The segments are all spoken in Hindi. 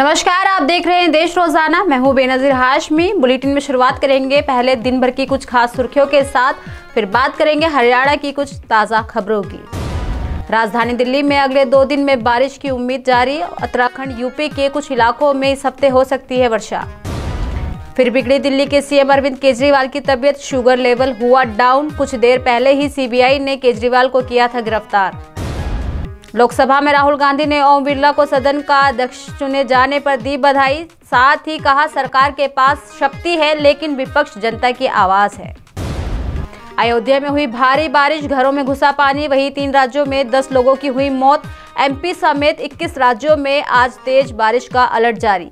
नमस्कार, आप देख रहे हैं देश रोजाना। मैं हूं बेनजीर हाशमी। बुलेटिन में शुरुआत करेंगे पहले दिन भर की कुछ खास सुर्खियों के साथ, फिर बात करेंगे हरियाणा की कुछ ताज़ा खबरों की। राजधानी दिल्ली में अगले 2 दिन में बारिश की उम्मीद जारी। उत्तराखंड, यूपी के कुछ इलाकों में इस हफ्ते हो सकती है वर्षा। फिर बिगड़ी दिल्ली के सीएम अरविंद केजरीवाल की तबीयत, शुगर लेवल हुआ डाउन। कुछ देर पहले ही सीबीआई ने केजरीवाल को किया था गिरफ्तार। लोकसभा में राहुल गांधी ने ओम बिरला को सदन का अध्यक्ष चुने जाने पर दी बधाई। साथ ही कहा, सरकार के पास शक्ति है लेकिन विपक्ष जनता की आवाज है। अयोध्या में हुई भारी बारिश, घरों में घुसा पानी। वहीं 3 राज्यों में 10 लोगों की हुई मौत। एमपी समेत 21 राज्यों में आज तेज बारिश का अलर्ट जारी।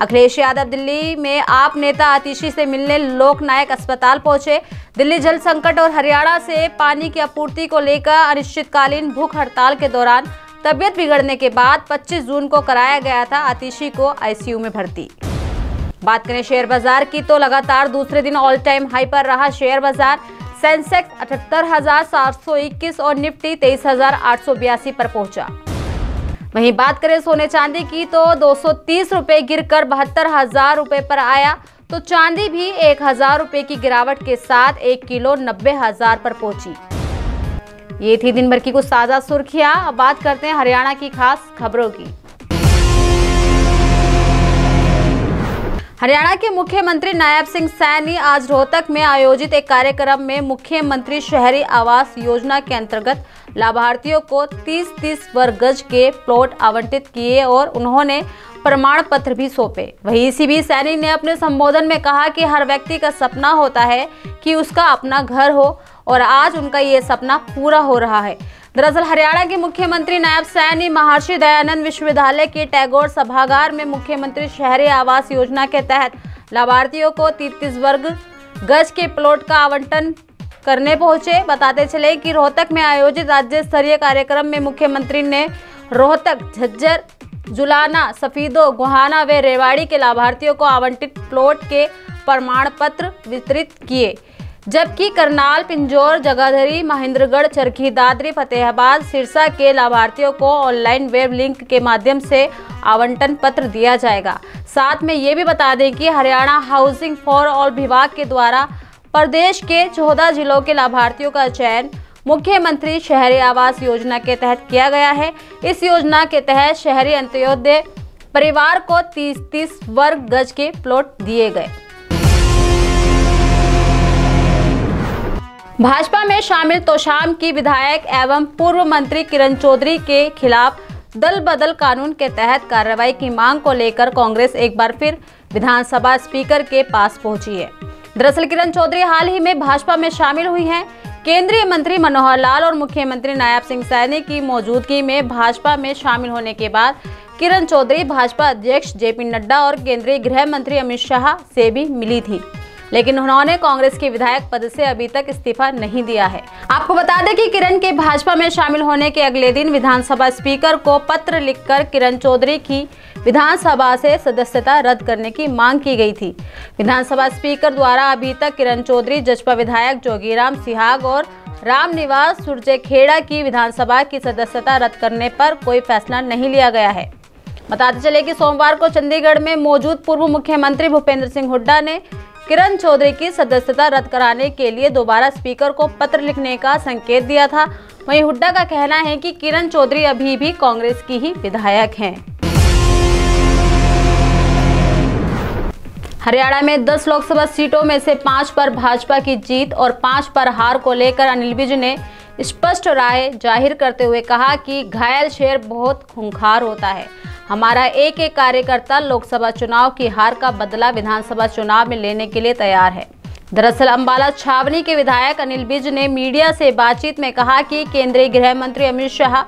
अखिलेश यादव दिल्ली में आप नेता अतिशी से मिलने लोकनायक अस्पताल पहुंचे। दिल्ली जल संकट और हरियाणा से पानी की आपूर्ति को लेकर अनिश्चितकालीन भूख हड़ताल के दौरान तबीयत बिगड़ने के बाद 25 जून को कराया गया था अतिशी को आईसीयू में भर्ती। बात करें शेयर बाजार की तो लगातार दूसरे दिन ऑल टाइम हाई पर रहा शेयर बाजार। सेंसेक्स 78,721 और निफ्टी 23,882 पर पहुंचा। वहीं बात करें सोने चांदी की तो 230 रुपये गिरकर 72,000 रुपये पर आया। तो चांदी भी 1,000 रुपये की गिरावट के साथ 1 किलो 90,000 पर पहुंची। ये थी दिन भर की कुछ ताज़ा सुर्खियां। अब बात करते हैं हरियाणा की खास खबरों की। हरियाणा के मुख्यमंत्री नायब सिंह सैनी आज रोहतक में आयोजित एक कार्यक्रम में मुख्यमंत्री शहरी आवास योजना के अंतर्गत लाभार्थियों को 30-30 वर्ग गज के प्लॉट आवंटित किए और उन्होंने प्रमाण पत्र भी सौंपे। वहीं इसी बीच सैनी ने अपने संबोधन में कहा कि हर व्यक्ति का सपना होता है कि उसका अपना घर हो, और आज उनका ये सपना पूरा हो रहा है। दरअसल हरियाणा के मुख्यमंत्री नायब सैनी महर्षि दयानंद विश्वविद्यालय के टैगोर सभागार में मुख्यमंत्री शहरी आवास योजना के तहत लाभार्थियों को 33 वर्ग गज के प्लॉट का आवंटन करने पहुंचे। बताते चले कि रोहतक में आयोजित राज्य स्तरीय कार्यक्रम में मुख्यमंत्री ने रोहतक, झज्जर, जुलाना, सफीदो, गोहाना व रेवाड़ी के लाभार्थियों को आवंटित प्लॉट के प्रमाण पत्र वितरित किए, जबकि करनाल, पिंजौर, जगाधरी, महेंद्रगढ़, चरखी दादरी, फतेहाबाद, सिरसा के लाभार्थियों को ऑनलाइन वेब लिंक के माध्यम से आवंटन पत्र दिया जाएगा। साथ में ये भी बता दें कि हरियाणा हाउसिंग फॉर ऑल विभाग के द्वारा प्रदेश के 14 जिलों के लाभार्थियों का चयन मुख्यमंत्री शहरी आवास योजना के तहत किया गया है। इस योजना के तहत शहरी अंत्योदय परिवार को 30-30 वर्ग गज के प्लॉट दिए गए। भाजपा में शामिल तोशाम की विधायक एवं पूर्व मंत्री किरण चौधरी के खिलाफ दल बदल कानून के तहत कार्रवाई की मांग को लेकर कांग्रेस एक बार फिर विधानसभा स्पीकर के पास पहुंची है। दरअसल किरण चौधरी हाल ही में भाजपा में शामिल हुई हैं। केंद्रीय मंत्री मनोहर लाल और मुख्यमंत्री नायब सिंह सैनी की मौजूदगी में भाजपा में शामिल होने के बाद किरण चौधरी भाजपा अध्यक्ष जेपी नड्डा और केंद्रीय गृह मंत्री अमित शाह से भी मिली थी, लेकिन उन्होंने कांग्रेस के विधायक पद से अभी तक इस्तीफा नहीं दिया है। आपको बता दें कि किरण के भाजपा में शामिल होने के अगले दिन विधानसभा स्पीकर को पत्र लिखकर किरण चौधरी की विधानसभा से सदस्यता रद्द करने की मांग की गई थी। विधानसभा स्पीकर द्वारा अभी तक किरण चौधरी जसपा विधायक जोगी राम सिहाग और राम निवास सुरजे खेड़ा की विधानसभा की सदस्यता रद्द करने पर कोई फैसला नहीं लिया गया है। बताते चले कि सोमवार को चंडीगढ़ में मौजूद पूर्व मुख्यमंत्री भूपेंद्र सिंह हुड्डा ने किरण चौधरी की सदस्यता रद्द कराने के लिए दोबारा स्पीकर को पत्र लिखने का संकेत दिया था। वहीं हुड्डा का कहना है कि किरण चौधरी अभी भी कांग्रेस की ही विधायक हैं। हरियाणा में 10 लोकसभा सीटों में से 5 पर भाजपा की जीत और 5 पर हार को लेकर अनिल विज ने स्पष्ट राय जाहिर करते हुए कहा कि घायल शेर बहुत खूंखार होता है। हमारा एक एक कार्यकर्ता लोकसभा चुनाव की हार का बदला विधानसभा चुनाव में लेने के लिए तैयार है। दरअसल अम्बाला छावनी के विधायक अनिल विज ने मीडिया से बातचीत में कहा कि केंद्रीय गृह मंत्री अमित शाह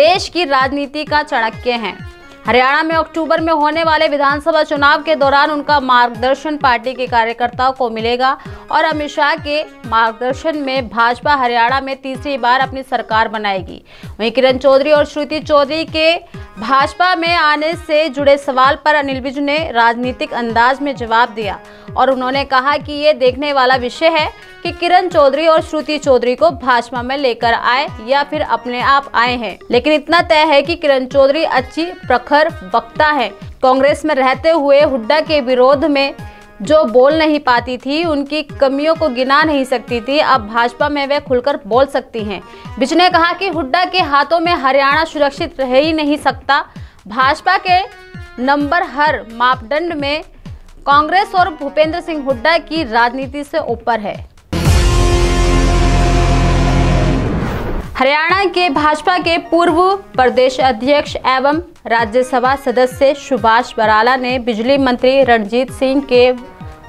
देश की राजनीति का चाणक्य हैं। हरियाणा में अक्टूबर में होने वाले विधानसभा चुनाव के दौरान उनका मार्गदर्शन पार्टी के कार्यकर्ताओं को मिलेगा और अमित शाह के मार्गदर्शन में भाजपा हरियाणा में तीसरी बार अपनी सरकार बनाएगी। वहीं किरण चौधरी और श्रुति चौधरी के भाजपा में आने से जुड़े सवाल पर अनिल विज ने राजनीतिक अंदाज में जवाब दिया और उन्होंने कहा कि ये देखने वाला विषय है कि किरण चौधरी और श्रुति चौधरी को भाजपा में लेकर आए या फिर अपने आप आए हैं, लेकिन इतना तय है कि किरण चौधरी अच्छी प्रखर वक्ता है। कांग्रेस में रहते हुए हुड्डा के विरोध में जो बोल नहीं पाती थी, उनकी कमियों को गिना नहीं सकती थी, अब भाजपा में वे खुलकर बोल सकती हैं। विज ने कहा कि हुड्डा के हाथों में हरियाणा सुरक्षित रह ही नहीं सकता। भाजपा के नंबर हर मापदंड में कांग्रेस और भूपेंद्र सिंह हुड्डा की राजनीति से ऊपर है। हरियाणा के भाजपा के पूर्व प्रदेश अध्यक्ष एवं राज्यसभा सदस्य सुभाष बराला ने बिजली मंत्री रणजीत सिंह के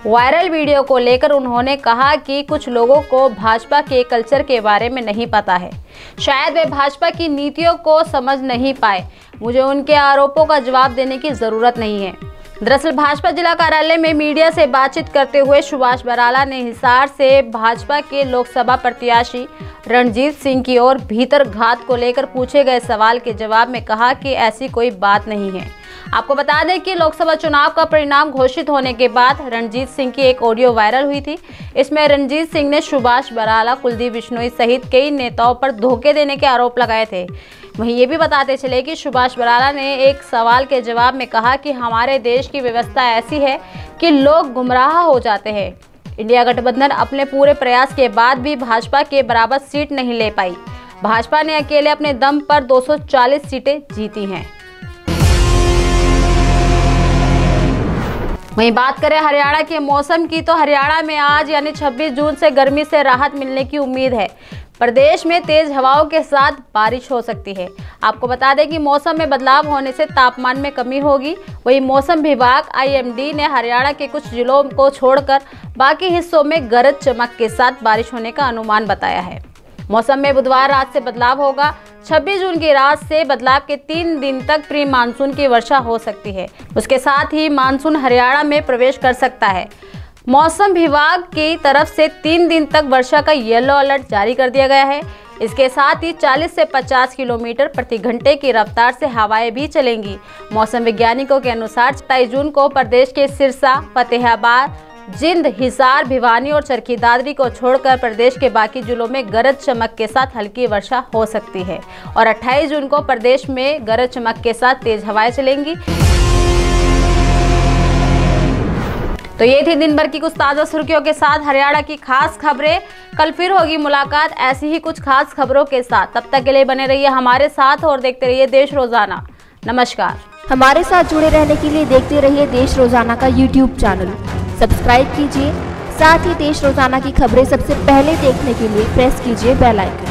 वायरल वीडियो को लेकर उन्होंने कहा कि कुछ लोगों को भाजपा के कल्चर के बारे में नहीं पता है, शायद वे भाजपा की नीतियों को समझ नहीं पाए। मुझे उनके आरोपों का जवाब देने की ज़रूरत नहीं है। दरअसल भाजपा जिला कार्यालय में मीडिया से बातचीत करते हुए सुभाष बराला ने हिसार से भाजपा के लोकसभा प्रत्याशी रणजीत सिंह की ओर भीतर घात को लेकर पूछे गए सवाल के जवाब में कहा कि ऐसी कोई बात नहीं है। आपको बता दें कि लोकसभा चुनाव का परिणाम घोषित होने के बाद रणजीत सिंह की एक ऑडियो वायरल हुई थी। इसमें रणजीत सिंह ने सुभाष बराला, कुलदीप बिश्नोई सहित कई नेताओं पर धोखे देने के आरोप लगाए थे। वहीं ये भी बताते चले कि सुभाष बराला ने एक सवाल के जवाब में कहा कि हमारे देश की व्यवस्था ऐसी है कि लोग गुमराह हो जाते हैं। इंडिया गठबंधन अपने पूरे प्रयास के बाद भी भाजपा के बराबर सीट नहीं ले पाई। भाजपा ने अकेले अपने दम पर 240 सीटें जीती हैं। वहीं बात करें हरियाणा के मौसम की, तो हरियाणा में आज यानी 26 जून से गर्मी से राहत मिलने की उम्मीद है। प्रदेश में तेज हवाओं के साथ बारिश हो सकती है। आपको बता दें कि मौसम में बदलाव होने से तापमान में कमी होगी। वहीं मौसम विभाग आईएमडी ने हरियाणा के कुछ जिलों को छोड़कर बाकी हिस्सों में गरज चमक के साथ बारिश होने का अनुमान बताया है। मौसम में बुधवार रात से बदलाव होगा। 26 जून की रात से बदलाव के 3 दिन तक प्री मानसून की वर्षा हो सकती है। उसके साथ ही मानसून हरियाणा में प्रवेश कर सकता है। मौसम विभाग की तरफ से 3 दिन तक वर्षा का येलो अलर्ट जारी कर दिया गया है। इसके साथ ही 40 से 50 किलोमीटर प्रति घंटे की रफ्तार से हवाएं भी चलेंगी। मौसम वैज्ञानिकों के अनुसार 27 जून को प्रदेश के सिरसा, फतेहाबाद, जिंद, हिसार, भिवानी और चरखी दादरी को छोड़कर प्रदेश के बाकी जिलों में गरज चमक के साथ हल्की वर्षा हो सकती है और 28 जून को प्रदेश में गरज चमक के साथ तेज हवाएं चलेंगी। तो ये थी दिन भर की कुछ ताज़ा सुर्खियों के साथ हरियाणा की खास खबरें। कल फिर होगी मुलाकात ऐसी ही कुछ खास खबरों के साथ। तब तक के लिए बने रहिए हमारे साथ और देखते रहिए देश रोजाना। नमस्कार। हमारे साथ जुड़े रहने के लिए देखते रहिए देश रोजाना का YouTube चैनल सब्सक्राइब कीजिए। साथ ही देश रोजाना की खबरें सबसे पहले देखने के लिए प्रेस कीजिए बेल आइकन।